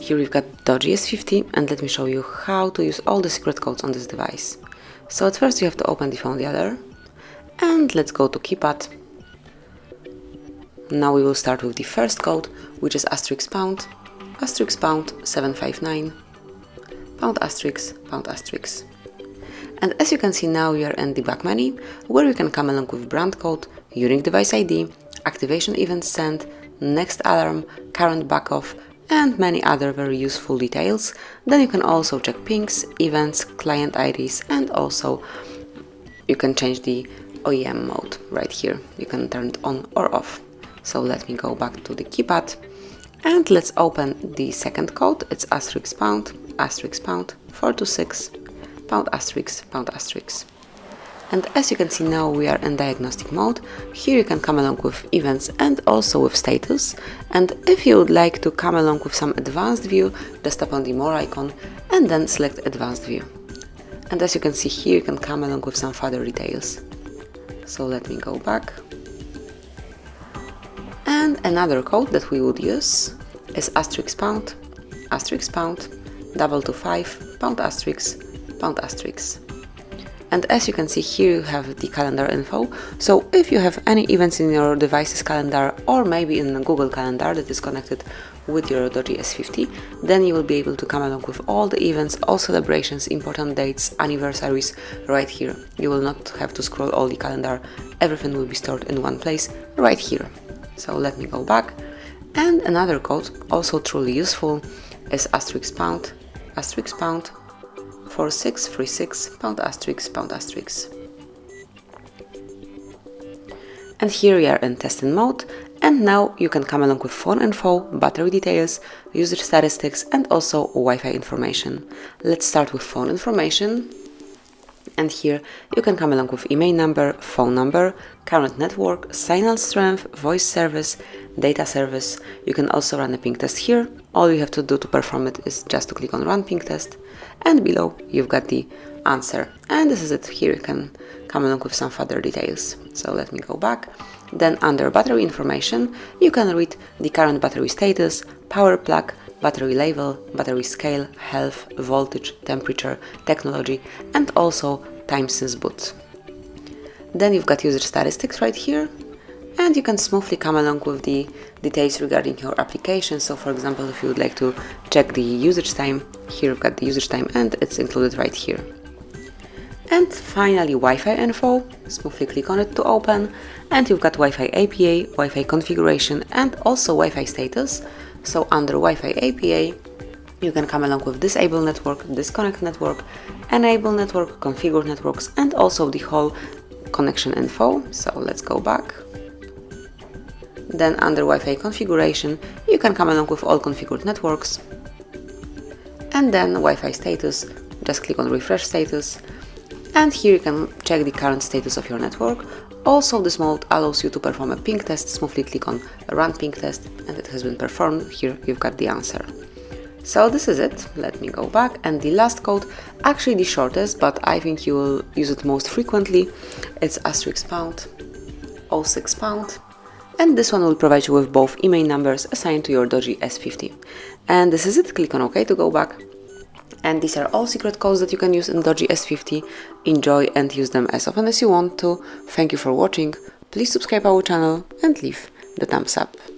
Here we've got DOOGEE S50, and let me show you how to use all the secret codes on this device. So at first you have to open the phone dialer, and let's go to keypad. Now we will start with the first code, which is asterisk pound 759, pound asterisk. And as you can see now we are in the back menu, where you can come along with brand code, unique device ID, activation event sent, next alarm, current back off, and many other very useful details. Then you can also check pings, events, client IDs, and also you can change the OEM mode right here. You can turn it on or off. So let me go back to the keypad and let's open the second code. It's asterisk pound 426, pound asterisk. And as you can see now we are in diagnostic mode. Here you can come along with events and also with status. And if you would like to come along with some advanced view, just tap on the more icon and then select advanced view. And as you can see here you can come along with some further details. So let me go back. And another code that we would use is asterisk pound 225, pound asterisk. And as you can see here you have the calendar info, so if you have any events in your device's calendar or maybe in a Google calendar that is connected with your DOOGEE S50, then you will be able to come along with all the events, all celebrations, important dates, anniversaries right here. You will not have to scroll all the calendar, everything will be stored in one place right here. So let me go back, and another code also truly useful is asterisk pound 4636, pound asterisk. And here we are in testing mode, and now you can come along with phone info, battery details, user statistics, and also Wi-Fi information. Let's start with phone information, and here you can come along with email number, phone number, current network, signal strength, voice service, data service. You can also run a ping test here. All you have to do to perform it is just to click on run ping test, and below you've got the answer. And this is it. Here you can come along with some further details. So let me go back. Then under battery information you can read the current battery status, power plug, battery label, battery scale, health, voltage, temperature, technology, and also time since boot. Then you've got user statistics right here, and you can smoothly come along with the details regarding your application. So for example, if you would like to check the usage time, here you've got the usage time and it's included right here. And finally Wi-Fi info, smoothly click on it to open, and you've got Wi-Fi APA, Wi-Fi configuration, and also Wi-Fi status. So under Wi-Fi APA, you can come along with disable network, disconnect network, enable network, configure networks, and also the whole connection info. So let's go back. Then under Wi-Fi configuration, you can come along with all configured networks. And then Wi-Fi status, just click on refresh status. And here you can check the current status of your network. Also, this mode allows you to perform a ping test. Smoothly click on run ping test and it has been performed. Here you've got the answer. So this is it. Let me go back, and the last code, actually the shortest, but I think you will use it most frequently. It's £06, and this one will provide you with both email numbers assigned to your DOOGEE S50. And this is it. Click on OK to go back. And these are all secret codes that you can use in DOOGEE S50. Enjoy and use them as often as you want to. Thank you for watching. Please subscribe our channel and leave the thumbs up.